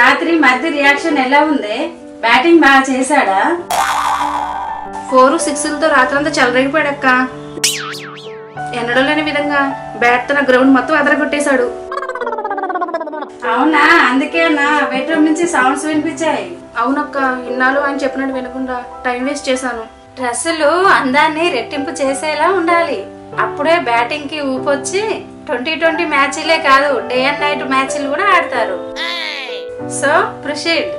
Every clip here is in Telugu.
రాత్రి మధ్య రియాక్షన్ ఎలా ఉంది? బ్యాటింగ్ బాగా చేశాడా? 4-6లతో రాత్రంతా చెలరేగిపోయాడక్క. ఎన్నడో లేని విధంగా బ్యాట్ తన గ్రౌండ్ మొత్తం అదరగొట్టేశాడు. అవునా? అందుకే నా బెడ్రూమ్ నుంచి సౌండ్స్ వినిపించాయి. అవునక్క, ఇన్నాళ్ళు ఆయన చెప్పినట్టు వినకుండా టైం వేస్ట్ చేశాను. డ్రెస్సులు అందాన్ని రెట్టింపు చేసేలా ఉండాలి. అప్పుడే బ్యాటింగ్ కి ఊపొచ్చి 2020 మ్యాచ్లే కాదు, డే అండ్ నైట్ మ్యాచ్లు కూడా ఆడతారు. So proceed.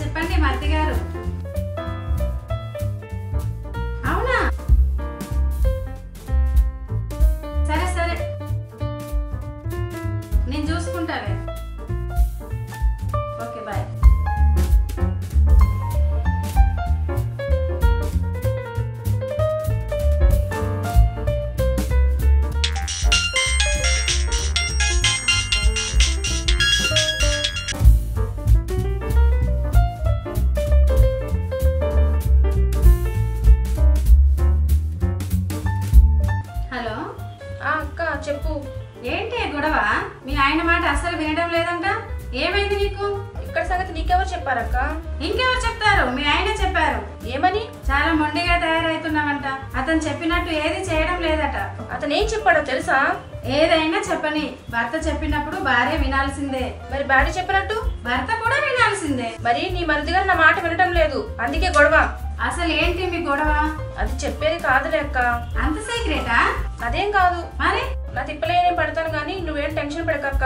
చెప్పండి మర్తి గారు. అవునా? సరే సరే, నేను చూసుకుంటానే. Okay bye. హలో అక్క చెప్పు. ఏంటి గొడవ? మీ ఆయన మాట అస్సలు వినడం లేదంట. ఏమైంది నీకు? ఇక్కడ సంగతి నీకెవరు చెప్పారక్క? ఇంకెవరు చెప్తారు, మీ ఆయనే చెప్పారు. ఏమని? చాలా మొండిగా తయారైతున్నావంట. అతను చెప్పినట్టు ఏది చేయడం లేదట. అతను ఏం చెప్పాడో తెలుసా? ఏదైనా చెప్పని, భర్త చెప్పినప్పుడు భార్య వినాల్సిందే. మరి భార్య చెప్పినట్టు భర్త కూడా వినాల్సిందే. మరి నీ మరిది గారు నా మాట వినడం లేదు, అందుకే గొడవ. అసలు ఏంటి మీ గొడవ? అది చెప్పేది కాదులే అక్క. అంత సీక్రెటా? అదేం కాదు. మరి నా తిప్పలే నేను పడతాను, గానీ నువ్వేం టెన్షన్ పడకక్క.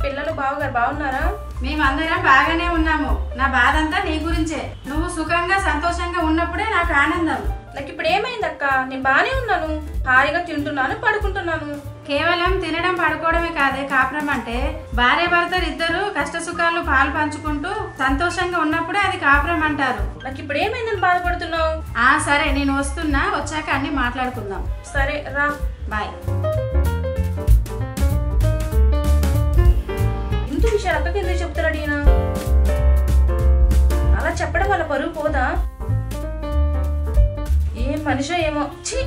పిల్లలు బావగారు బాగున్నారా? మేమందరం బాగానే ఉన్నాము. నా బాధ అంతా నీ గురించే. నువ్వు సుఖంగా సంతోషంగా ఉన్నప్పుడే నాకు ఆనందం. నాకు ఇప్పుడు ఏమైంది అక్క? నేను బానే ఉన్నాను, హాయిగా తింటున్నాను, పడుకుంటున్నాను. కేవలం తినడం పడుకోవడమే కాదే కాపురం అంటే. భార్య భర్త ఇద్దరు కష్ట సుఖాలు పాలు పంచుకుంటూ సంతోషంగా ఉన్నప్పుడే అది కాపురం అంటారు. నాకు ఇప్పుడు ఏమైందని బాధపడుతున్నావు? ఆ సరే, నేను వస్తున్నా, వచ్చాక అన్ని మాట్లాడుకుందాం. సరే రా, బాయ్. ఇంటి విషయాలు అక్కకి ఎందుకు చెప్తాడు ఈయన? అలా చెప్పడం వల్ల పరువు పోదా? ఏం మనిషో ఏమో. ఛీ!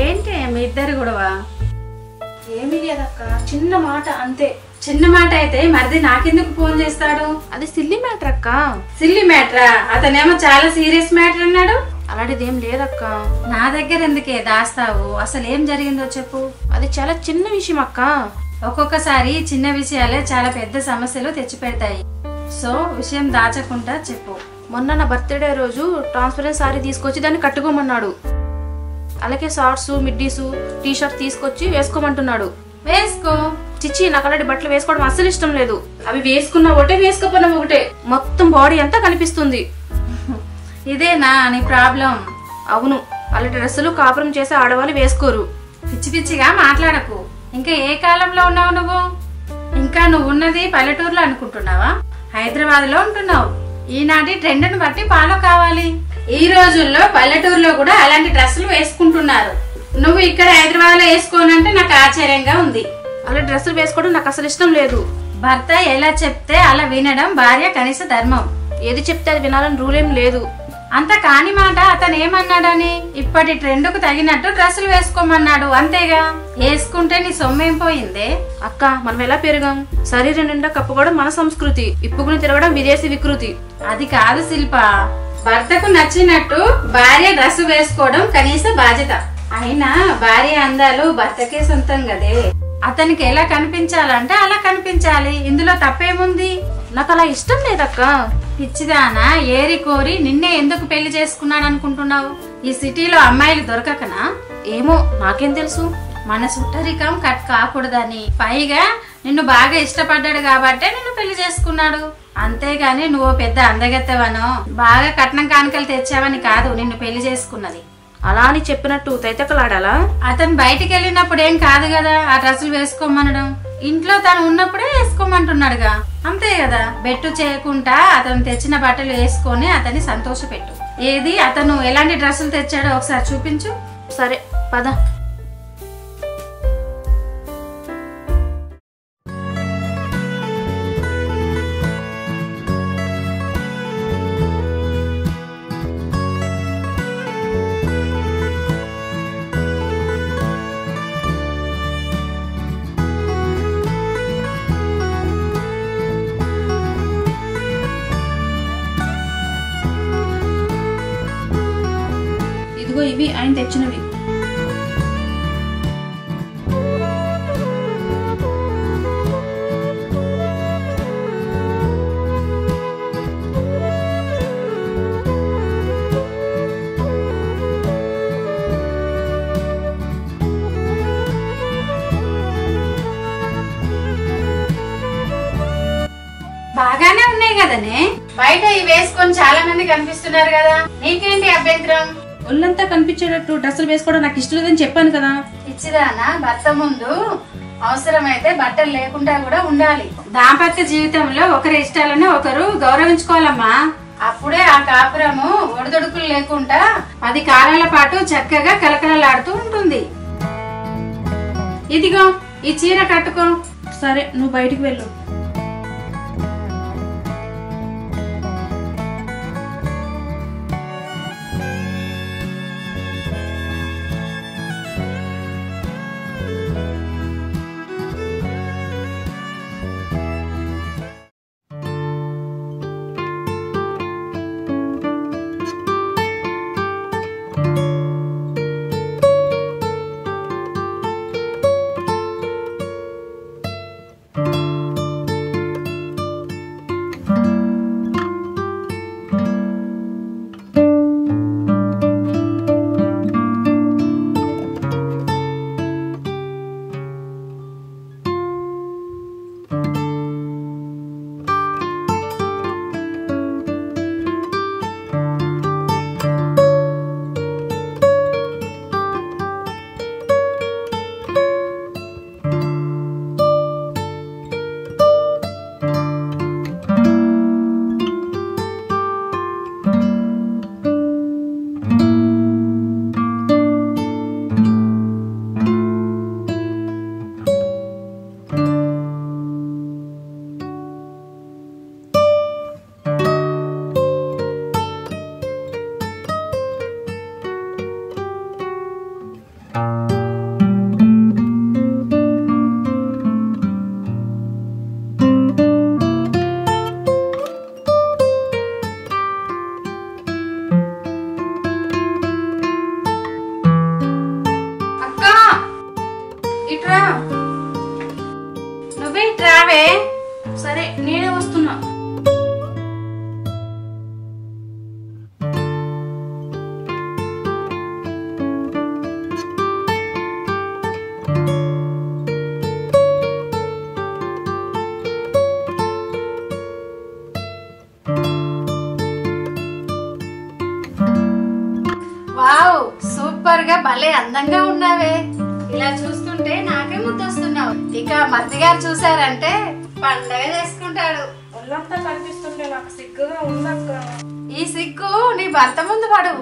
ఏంటి మీ ఇద్దరు గొడవ? ఏమీ లేదక్క, చిన్న మాట అంతే. చిన్న మాట అయితే మరిది నాకెందుకు ఫోన్ చేస్తాడు? అది సిల్లీ మ్యాటర్ అక్క. సిల్లీ మ్యాటరా? అతనేమో చాలా సీరియస్ మ్యాటర్ అన్నాడు. అలాంటిదేం లేదక్క. నా దగ్గర ఎందుకే దాస్తావు? అసలు ఏం జరిగిందో చెప్పు. అది చాలా చిన్న విషయం అక్క. ఒక్కొక్కసారి చిన్న విషయాలే చాలా పెద్ద సమస్యలు తెచ్చిపెడతాయి. సో విషయం దాచకుండా చెప్పు. మొన్న నా బర్త్డే రోజు ట్రాన్స్పరెంట్ సారీ తీసుకొచ్చి దాన్ని కట్టుకోమన్నాడు. అలాగే షార్ట్స్, మిడ్డీస్, టీ షర్ట్స్ తీసుకొచ్చి వేసుకోమంటున్నాడు. వేసుకో. చిచ్చి, నాకు అలాంటి బట్టలు వేసుకోవడం అస్సలు ఇష్టం లేదు. అవి వేసుకున్నా ఒకటే, వేసుకోపోయినా ఒకటే. మొత్తం బాడీ అంతా కనిపిస్తుంది. ఇదేనా నీ ప్రాబ్లం? అవును, అలాంటి డ్రెస్సులు కాపురం చేసే ఆడవాళ్ళు వేసుకోరు. పిచ్చి పిచ్చిగా మాట్లాడకు. ఇంకా ఏ కాలంలో ఉన్నావు నువ్వు? ఇంకా నువ్వు ఉన్నది పల్లెటూరులో అనుకుంటున్నావా? హైదరాబాద్ లో ఉంటున్నావు. ఈనాటి ట్రెండ్ని బట్టి ఫాలో కావాలి. ఈ రోజుల్లో పల్లెటూరులో కూడా అలాంటి డ్రెస్సులు వేసుకుంటున్నారు. నువ్వు ఇక్కడ హైదరాబాద్ లో వేసుకోనంటే నాకు ఆశ్చర్యంగా ఉంది. అలా డ్రెస్సులు వేసుకోవడం నాకు అసలు ఇష్టం లేదు. భర్త ఎలా చెప్తే అలా వినడం భార్య కనీస ధర్మం. ఏది చెప్తే అది వినాలని రూల్ ఏం లేదు. అంత కాని మాట అతను ఏమన్నాడని ఇప్పటి ట్రెండ్ కు తగినట్టు డ్రెస్సులు వేసుకోమన్నాడు, అంతేగా. వేసుకుంటే నీ సొమ్మేం పోయిందే? అక్క, మనం ఎలా పెరిగాం? శరీరం నిండా కప్పుకోవడం మన సంస్కృతి, ఇప్పుకుని తిరగడం విదేశీ వికృతి. అది కాదు శిల్ప, భర్తకు నచ్చినట్టు భార్య డ్రెస్ వేసుకోవడం కనీస బాధ్యత. అయినా భార్య అందాలు భర్తకే సొంతం కదే. అతనికి ఎలా కనిపించాలంటే అలా కనిపించాలి. ఇందులో తప్పేముంది? నాకు అలా ఇష్టం లేదక్క. పిచ్చిదానా, ఏరి కోరి నిన్నే ఎందుకు పెళ్లి చేసుకున్నాను అనుకుంటున్నావు? ఈ సిటీలో అమ్మాయిలు దొరకకనా? ఏమో, నాకేం తెలుసు. మనసుట్టరికం కట్ కాకూడదని, పైగా నిన్ను బాగా ఇష్టపడ్డాడు కాబట్టి నిన్ను పెళ్లి చేసుకున్నాడు. అంతేగాని నువ్వు పెద్ద అందగత్తవనో బాగా కట్నం కానుకలు తెచ్చావని కాదు నిన్ను పెళ్లి చేసుకున్నది. అలా అని చెప్పినట్టు తైతకలాడాలా? అతను బయటికి వెళ్ళినప్పుడు ఏం కాదు కదా ఆ డ్రెస్సులు వేసుకోమనడం, ఇంట్లో తను ఉన్నప్పుడే వేసుకోమంటున్నాడుగా, అంతే కదా. బెట్టు చేయకుండా అతను తెచ్చిన బట్టలు వేసుకొని అతన్ని సంతోషపెట్టు. ఏది అతను ఎలాంటి డ్రెస్సులు తెచ్చాడో ఒకసారి చూపించు. సరే పద. ఇవి ఆయన తెచ్చినవి. బాగానే ఉన్నాయి కదనే, బయట ఇవి వేసుకొని చాలా మంది కనిపిస్తున్నారు కదా, నీకేంటి అభ్యంతరం? ఒళ్ళంతా కనిపించేటట్టు డ్రెస్సులు వేసుకోవడం నాకు ఇష్టం లేదని చెప్పాను కదా. ఇచ్చిదానా, భర్త ముందు అవసరమైతే బట్టలు లేకుండా కూడా ఉండాలి. దాంపత్య జీవితంలో ఒకరి ఇష్టాలను ఒకరు గౌరవించుకోవాలమ్మా, అప్పుడే ఆ కాపురము ఒడిదొడుకులు లేకుండా 10 కాలాల పాటు చక్కగా కలకలలాడుతూ ఉంటుంది. ఇదిగో ఈ చీర కట్టుకో. సరే నువ్వు బయటికి వెళ్ళు. సరే నేనే వస్తున్నా. వావ్, సూపర్ గా భలే అందంగా ఉన్నావే. ఇలా చూస్తుంటే నాకే ముద్దొస్తున్నావు. ఇక మత్తిగారు చూసారంటే పండగ చేసుకుంటాడు. ఒళ్ళంతా కనిపిస్తుంటే నాకు సిగ్గుగా ఉందక్క. ఈ సిగ్గు నీ భర్త ముందు పడు.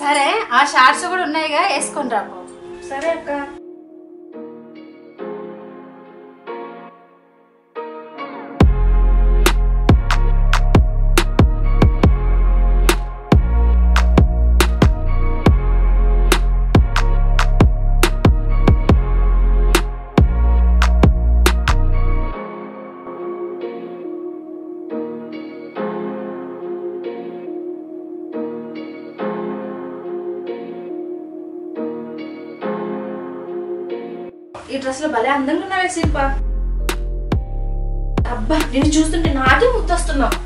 సరే ఆ షార్ట్స్ కూడా ఉన్నాయిగా, వేసుకుని రాకు. సరే అక్క. ఈ డ్రెస్ లో భలే అందంగా ఉన్నావే శిల్ప. అబ్బా నేను చూస్తుంటే నాకే ముద్దొస్తున్నావు.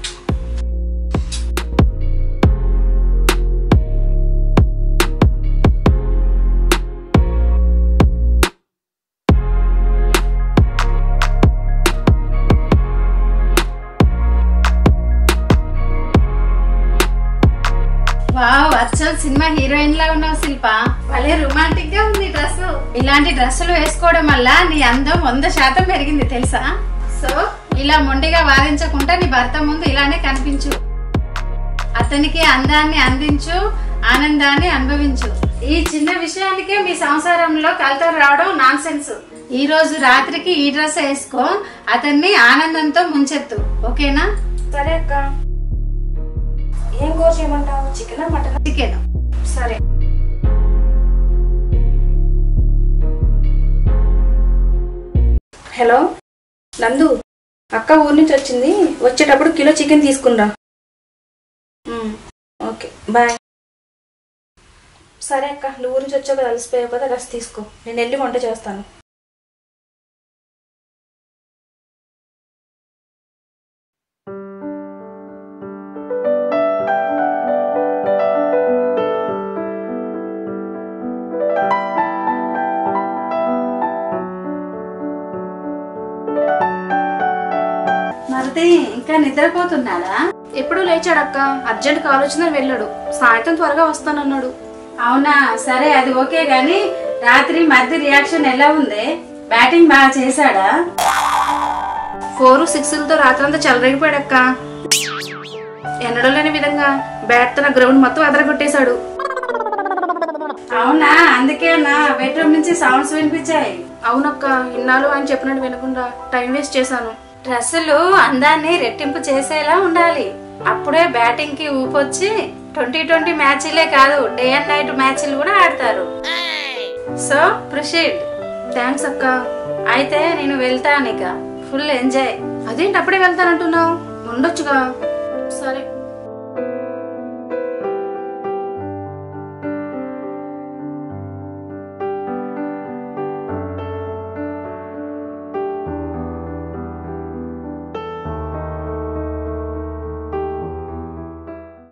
సినిమా హీరోయిన్ లా ఉన్నావు శిల్ప. భలే రొమాంటిక్ గా ఉంది డ్రెస్. ఇలాంటి డ్రెస్సులు వేసుకోవడం వల్ల నీ అందం 100% పెరిగింది తెలుసా. సో ఇలా మొండిగా వాదించకుండా నీ భర్త ముందు ఇలానే కనిపించు. అతనికి అందాన్ని అందించు, ఆనందాన్ని అనుభవించు. ఈ చిన్న విషయానికే మీ సంసారంలో కలతలు రావడం నాన్ సెన్స్. ఈ రోజు రాత్రికి ఈ డ్రెస్ వేసుకో, అతన్ని ఆనందంతో ముంచెత్తు. ఓకేనా? సరే అక్క. ఏం కూర చేయమంటావు? Chicken mutton? చికెన్. సరే. హలో నందు, అక్క ఊరి నుంచి వచ్చింది, వచ్చేటప్పుడు కిలో చికెన్ తీసుకురా. Okay bye. సరే అక్క, నువ్వు ఊరి నుంచి వచ్చాక కలిసిపోయావు కదా, డ్రెస్ తీసుకో, నేను వెళ్ళి వంట చేస్తాను. ఇంకా నిద్రపోతున్నాడా? ఎప్పుడు లేచాడక్క, అర్జెంట్ కాల్ వచ్చిందని వెళ్ళాడు, సాయంత్రం త్వరగా వస్తానన్నాడు. అవునా, సరే అది ఓకే గాని రాత్రి మధ్య రియాక్షన్ ఎలా ఉంది? బ్యాటింగ్ బాగా చేశాడా? 4-6 రాత్రి అంతా చెలరేగిపోయాడక్క. ఎన్నడూ లేని విధంగా బ్యాట్ తన గ్రౌండ్ మొత్తం ఎదరగొట్టేశాడు. అవునా, అందుకేనా బెడ్రూమ్ నుంచి సౌండ్స్ వినిపించాయి? అవునక్క, ఇన్నాళ్ళు ఆయన చెప్పినట్టు వినకుండా టైం వేస్ట్ చేశాను. డ్రెస్సులు అందాన్ని రెట్టింపు చేసేలా ఉండాలి, అప్పుడే బ్యాటింగ్ కి ఊపొచ్చి 2020 మ్యాచ్లే కాదు, డే అండ్ నైట్ మ్యాచ్లు కూడా ఆడతారు. So proceed. థ్యాంక్స్ అక్క. అయితే నేను వెళ్తాను, ఇక ఫుల్ ఎంజాయ్. అదేంటి అప్పుడే వెళ్తానంటున్నావు? ఉండొచ్చుగా. సరే.